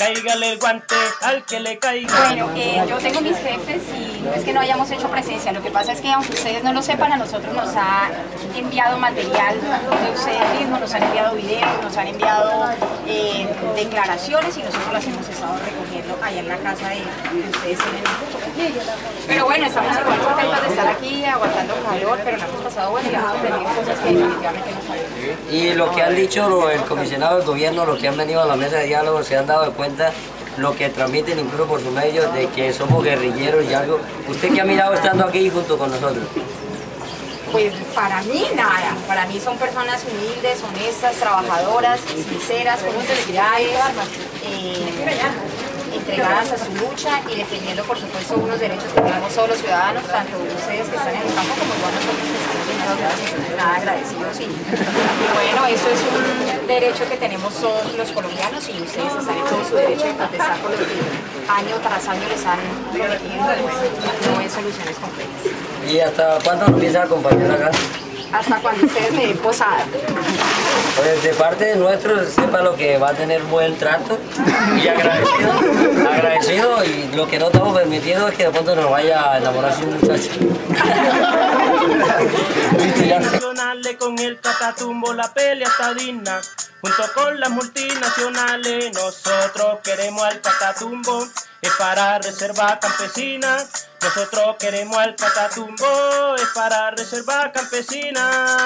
cáigale el guante al que le caiga. Bueno, yo tengo mis jefes y no es que no hayamos hecho presencia, lo que pasa es que aunque ustedes no lo sepan, a nosotros nos ha enviado material de ustedes mismos, nos han enviado videos, nos han enviado declaraciones y nosotros las hemos estado recogiendo allá en la casa de ustedes. Pero bueno, estamos igual contentos de estar aquí, aguantando calor, pero nos hemos pasado bueno y hemos aprendido cosas que definitivamente no sabemos. Y lo que han dicho el comisionado del gobierno, lo que han venido a la mesa de diálogo, se han dado cuenta lo que transmiten incluso por sus medios de que somos guerrilleros y algo. ¿Usted qué ha mirado estando aquí junto con nosotros? Pues para mí nada, para mí son personas humildes, honestas, trabajadoras, sinceras, con necesidades, entregadas a su lucha y defendiendo por supuesto unos derechos que tenemos todos los ciudadanos, tanto ustedes que están en el campo como igual nosotros que estamos en el campo. Nada, agradecidos sí. Y bueno, eso es un derecho que tenemos todos los colombianos y ustedes están en todo su derecho de protestar por lo que año tras año les han prometido, no hay soluciones completas. ¿Y hasta cuándo nos empieza a acompañar acá? Hasta cuando ustedes me den posada. Pues de parte de nuestro, sepa lo que va a tener buen trato y agradecido, agradecido, y lo que no estamos permitiendo es que de pronto nos vaya a enamorarse un muchacho. Nacionales con el Catatumbo la pelea está digna, junto con las multinacionales nosotros queremos al Catatumbo, es para reserva campesina. Nosotros queremos al Catatumbo, es para reserva campesina.